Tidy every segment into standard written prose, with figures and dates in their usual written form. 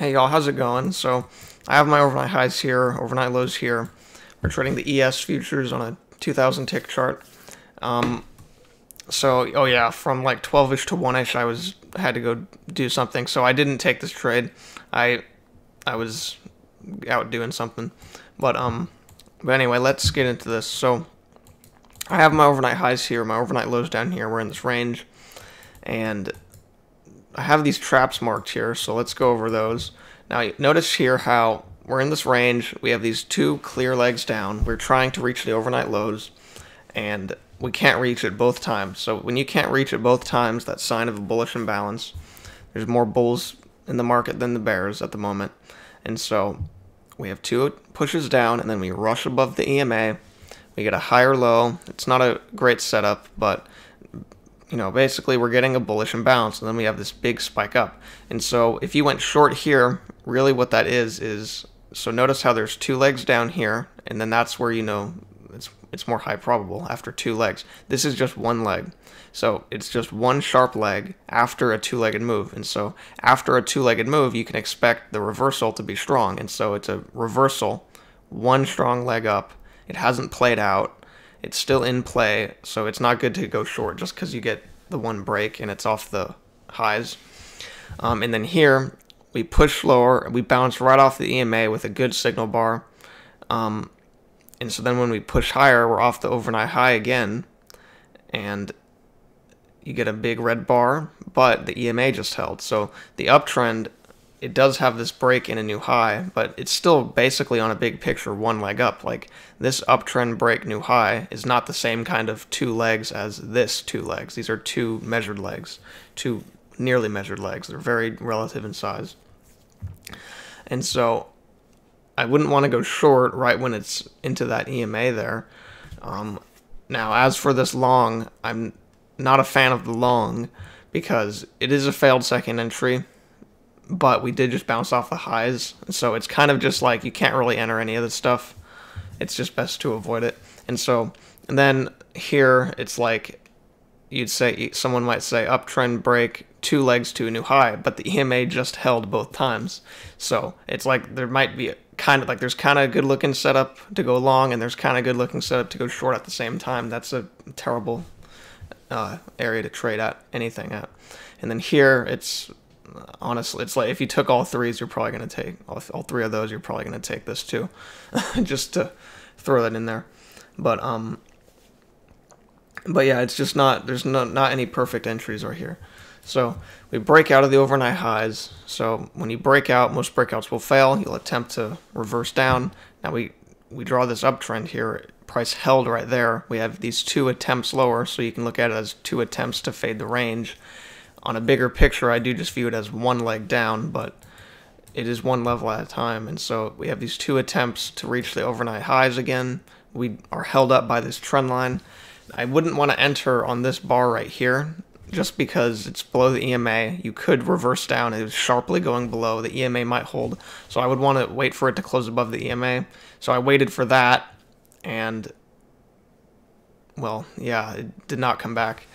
Hey y'all, how's it going? So I have my overnight highs here, overnight lows here. We're trading the ES futures on a 2,000 tick chart. Oh yeah, from like 12-ish to 1-ish, I had to go do something. So I didn't take this trade. I was out doing something. But anyway, let's get into this. So I have my overnight highs here, my overnight lows down here. We're in this range, and I have these traps marked here, so let's go over those. Now, notice here how we're in this range. We have these two clear legs down. We're trying to reach the overnight lows, and we can't reach it both times. So when you can't reach it both times, that's a sign of a bullish imbalance. There's more bulls in the market than the bears at the moment. And so we have two pushes down, and then we rush above the EMA. We get a higher low. It's not a great setup, but you know, basically we're getting a bullish imbalance, and then we have this big spike up. And so if you went short here, really what that is, so notice how there's two legs down here, and then that's where, you know, it's more high probable after two legs. This is just one leg. So it's just one sharp leg after a two-legged move. And so after a two-legged move, you can expect the reversal to be strong. And so it's a reversal, one strong leg up. It hasn't played out. It's still in play, so it's not good to go short just because you get the one break and it's off the highs. And then here, we push lower, we bounce right off the EMA with a good signal bar. And so then when we push higher, we're off the overnight high again, and you get a big red bar, but the EMA just held. So the uptrend, it does have this break in a new high, but it's still basically on a big picture one leg up. Like, this uptrend break new high is not the same kind of two legs as this two legs. These are two measured legs, two nearly measured legs. They're very relative in size. And so I wouldn't want to go short right when it's into that EMA there. Now, as for this long, I'm not a fan of the long because it is a failed second entry. But we did just bounce off the highs, so it's kind of just like you can't really enter any of this stuff. It's just best to avoid it. And then here it's like you'd say, someone might say uptrend break, two legs to a new high, but the EMA just held both times. So it's like there might be there's kind of a good looking setup to go long, and there's kind of good looking setup to go short at the same time. That's a terrible area to trade at anything at. And then here it's, honestly, it's like if you took all threes, you're probably going to take all three of those. You're probably going to take this too, just to throw that in there. But yeah, it's just not, there's not any perfect entries right here. So we break out of the overnight highs. So when you break out, most breakouts will fail. You'll attempt to reverse down. Now we draw this uptrend here. Price held right there. We have these two attempts lower, so you can look at it as two attempts to fade the range. On a bigger picture, I do just view it as one leg down, but it is one level at a time. And so we have these two attempts to reach the overnight highs again. We are held up by this trend line. I wouldn't want to enter on this bar right here just because it's below the EMA. You could reverse down. It was sharply going below. The EMA might hold. So I would want to wait for it to close above the EMA. So I waited for that, and, well, yeah, it did not come back.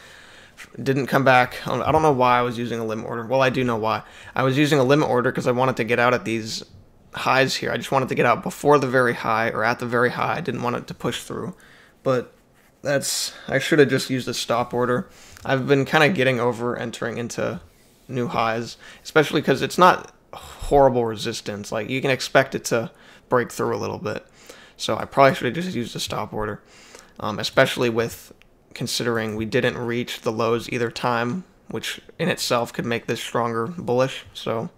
Didn't come back. I don't know why I was using a limit order. Well, I do know why. I was using a limit order because I wanted to get out at these highs here. I just wanted to get out before the very high or at the very high. I didn't want it to push through. But that's, I should have just used a stop order. I've been kind of getting over entering into new highs, especially because it's not horrible resistance. Like, you can expect it to break through a little bit. So I probably should have just used a stop order, especially with considering we didn't reach the lows either time, which in itself could make this stronger bullish. So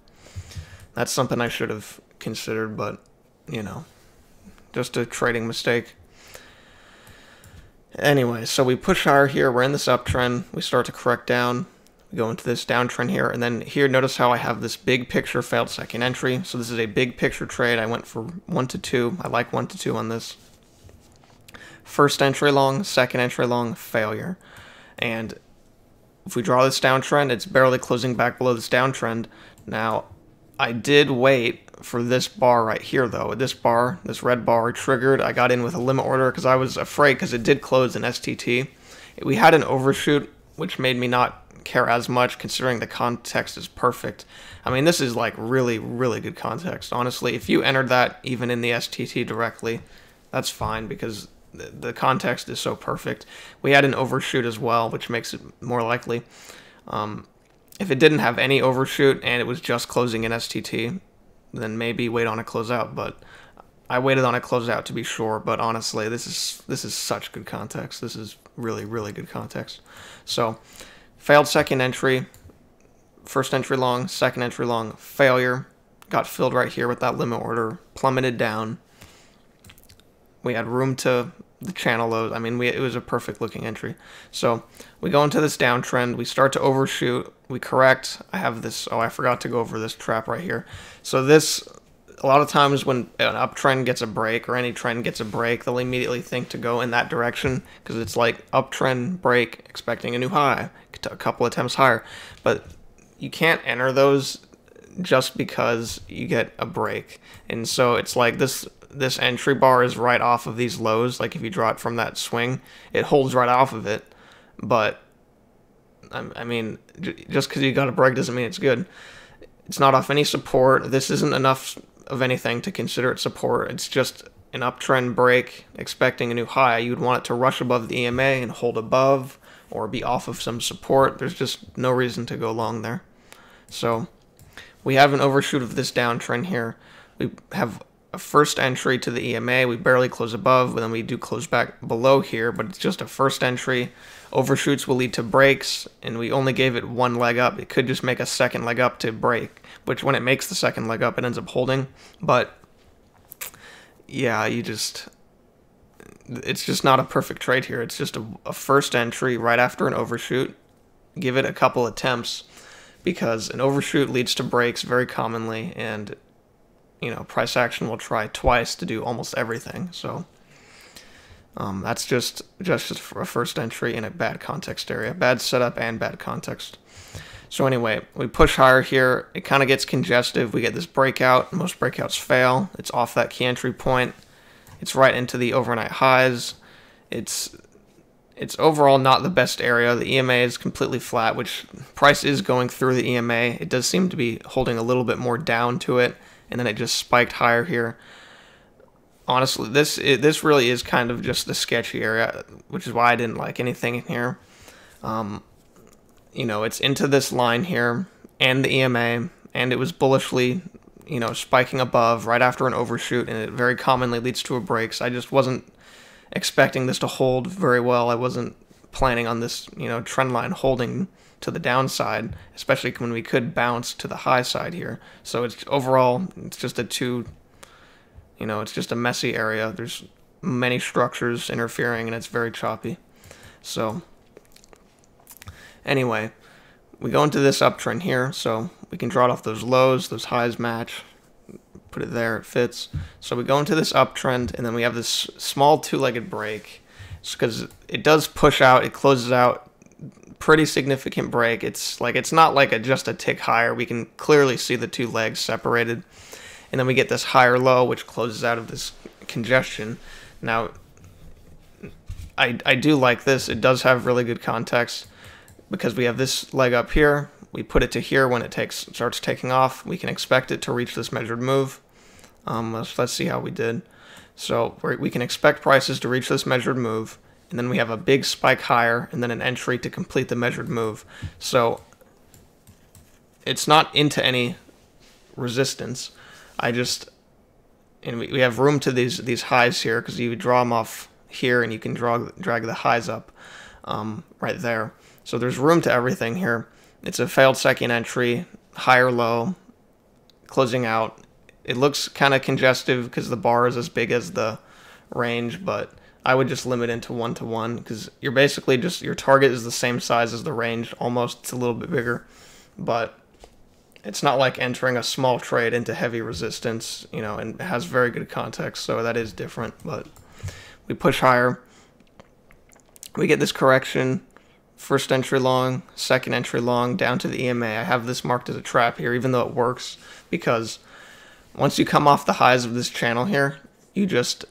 that's something I should have considered, but, you know, just a trading mistake. Anyway, so we push higher here. We're in this uptrend. We start to correct down. We go into this downtrend here. And then here, notice how I have this big picture failed second entry. So this is a big picture trade. I went for 1 to 2. I like 1 to 2 on this. First entry long, second entry long, failure. And if we draw this downtrend, it's barely closing back below this downtrend. Now, I did wait for this bar right here, though. This bar, this red bar, triggered. I got in with a limit order because I was afraid, because it did close in STT. We had an overshoot which made me not care as much, considering the context is perfect. I mean, this is like really, really good context. Honestly, if you entered that even in the STT directly, that's fine, because the context is so perfect. We had an overshoot as well, which makes it more likely. If it didn't have any overshoot and it was just closing an STT, then maybe wait on a closeout, but I waited on a closeout to be sure. But honestly, this is such good context. This is really, really good context. So failed second entry, first entry long, second entry long, failure, got filled right here with that limit order, plummeted down. We had room to the channel lows. I mean, it was a perfect looking entry. So we go into this downtrend. We start to overshoot. We correct. I have this. Oh, I forgot to go over this trap right here. So this, a lot of times when an uptrend gets a break or any trend gets a break, they'll immediately think to go in that direction because it's like uptrend break, expecting a new high, a couple attempts higher. But you can't enter those just because you get a break. And so it's like this entry bar is right off of these lows. Like if you draw it from that swing, it holds right off of it. But I mean, just because you got a break doesn't mean it's good. It's not off any support. This isn't enough of anything to consider it support. It's just an uptrend break expecting a new high. You'd want it to rush above the EMA and hold above or be off of some support. There's just no reason to go long there. So we have an overshoot of this downtrend here. We have a first entry to the EMA. We barely close above, but then we do close back below here, but it's just a first entry. Overshoots will lead to breaks, and we only gave it one leg up. It could just make a second leg up to break, which when it makes the second leg up, it ends up holding. But yeah, it's just not a perfect trade here. It's just a first entry right after an overshoot. Give it a couple attempts, because an overshoot leads to breaks very commonly, and you know, price action will try twice to do almost everything. So that's just for a first entry in a bad context area, bad setup and bad context. So anyway, we push higher here. It kind of gets congestive. We get this breakout. Most breakouts fail. It's off that key entry point. It's right into the overnight highs. It's overall not the best area. The EMA is completely flat, which price is going through the EMA. It does seem to be holding a little bit more down to it, and then it just spiked higher here. Honestly, this really is kind of just the sketchy area, which is why I didn't like anything in here. You know, it's into this line here and the EMA, and it was bullishly, you know, spiking above right after an overshoot, and it very commonly leads to a break. So I just wasn't expecting this to hold very well. I wasn't planning on this, you know, trend line holding to the downside, especially when we could bounce to the high side here. So it's overall, it's just it's just a messy area. There's many structures interfering, and it's very choppy. So anyway, we go into this uptrend here, so we can draw it off those lows, those highs match, put it there, it fits. So we go into this uptrend, and then we have this small two-legged break, because it does push out, it closes out, pretty significant break. It's not like just a tick higher. We can clearly see the two legs separated, and then we get this higher low, which closes out of this congestion. Now, I do like this. It does have really good context, because we have this leg up here. We put it to here when it starts taking off. We can expect it to reach this measured move. Let's see how we did. So we can expect prices to reach this measured move, and then we have a big spike higher, and then an entry to complete the measured move. So it's not into any resistance. We have room to these highs here, because you draw them off here, and you can drag the highs up right there. So there's room to everything here. It's a failed second entry, higher low, closing out. It looks kind of congestive because the bar is as big as the range, but I would just limit into 1-to-1, because you're basically just, your target is the same size as the range, almost. It's a little bit bigger, but it's not like entering a small trade into heavy resistance, you know, and it has very good context, so that is different. But we push higher. We get this correction, first entry long, second entry long, down to the EMA. I have this marked as a trap here, even though it works, because once you come off the highs of this channel here, you just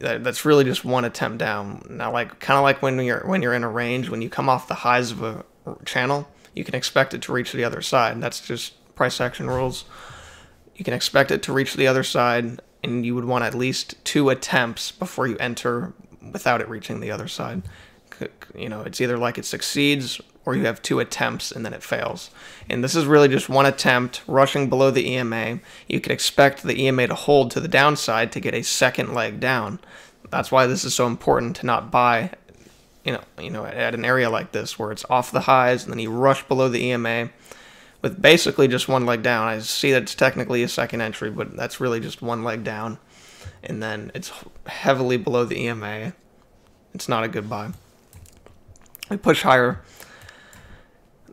that's really just one attempt down. Now, like kind of like when you're in a range, when you come off the highs of a channel, you can expect it to reach the other side. And that's just price action rules. You can expect it to reach the other side, and you would want at least 2 attempts before you enter without it reaching the other side. You know, it's either like it succeeds or you have 2 attempts and then it fails. And this is really just one attempt rushing below the EMA. You can expect the EMA to hold to the downside to get a second leg down. That's why this is so important to not buy, you know, at an area like this where it's off the highs and then you rush below the EMA with basically just one leg down. I see that it's technically a second entry, but that's really just one leg down. And then it's heavily below the EMA. It's not a good buy. We push higher.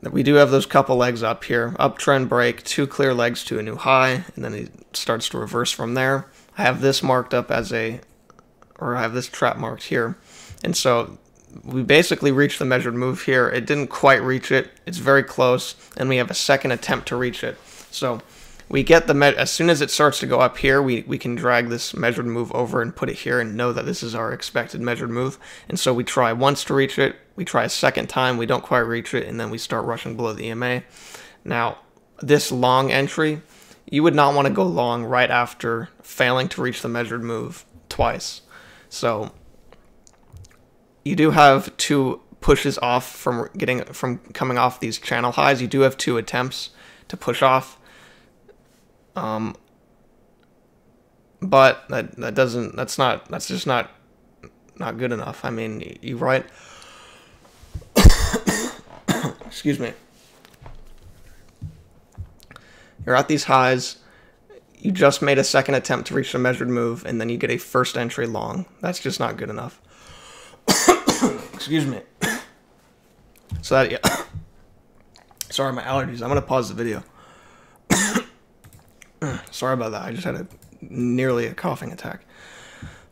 We do have those couple legs up here. Uptrend break, 2 clear legs to a new high, and then it starts to reverse from there. I have this marked up as a, or I have this trap marked here. And so we basically reached the measured move here. It didn't quite reach it. It's very close, and we have a second attempt to reach it. So we get the, as soon as it starts to go up here, we can drag this measured move over and put it here and know that this is our expected measured move. And so we try once to reach it, we try a second time, we don't quite reach it, and then we start rushing below the EMA. Now, this long entry, you would not want to go long right after failing to reach the measured move twice. So you do have 2 pushes off from coming off these channel highs. You do have 2 attempts to push off. But that doesn't, that's just not good enough. I mean, you right. Excuse me. You're at these highs. You just made a second attempt to reach the measured move, and then you get a first entry long. That's just not good enough. Excuse me. So that, yeah. Sorry, my allergies. I'm going to pause the video. Sorry about that. I just had nearly a coughing attack.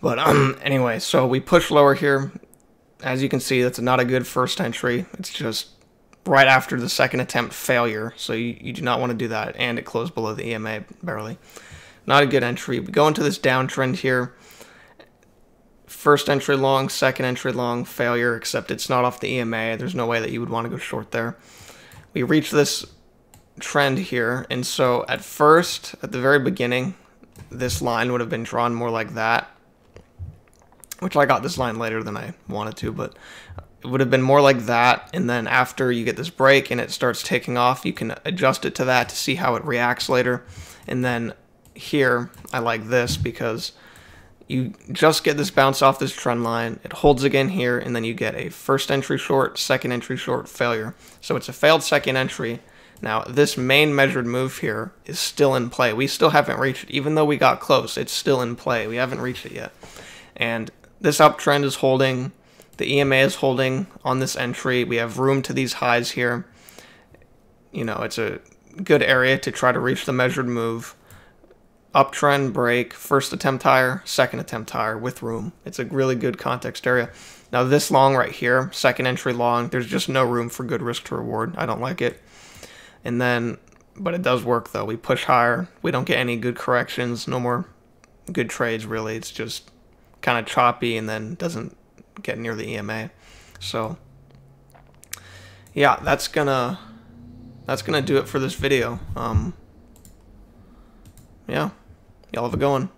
But anyway, so we push lower here. As you can see, that's not a good first entry. It's just right after the second attempt failure. So you do not want to do that. And it closed below the EMA barely. Not a good entry. We go into this downtrend here. First entry long, second entry long, failure, except it's not off the EMA. There's no way that you would want to go short there. We reach this trend here, and so at first, at the very beginning, this line would have been drawn more like that, which I got this line later than I wanted to, but it would have been more like that. And then after you get this break and it starts taking off, you can adjust it to that to see how it reacts later. And then here, I like this because you just get this bounce off this trend line, it holds again here, and then you get a first entry short, second entry short, failure. So it's a failed second entry. Now, this main measured move here is still in play. We still haven't reached it. Even though we got close, it's still in play. We haven't reached it yet. And this uptrend is holding. The EMA is holding on this entry. We have room to these highs here. You know, it's a good area to try to reach the measured move. Uptrend break, first attempt higher, second attempt higher with room. It's a really good context area. Now, this long right here, second entry long, there's just no room for good risk to reward. I don't like it. And then, but it does work though. We push higher. We don't get any good corrections. No more good trades really. It's just kind of choppy and then doesn't get near the EMA. So yeah, that's gonna do it for this video. Yeah, y'all have a good one.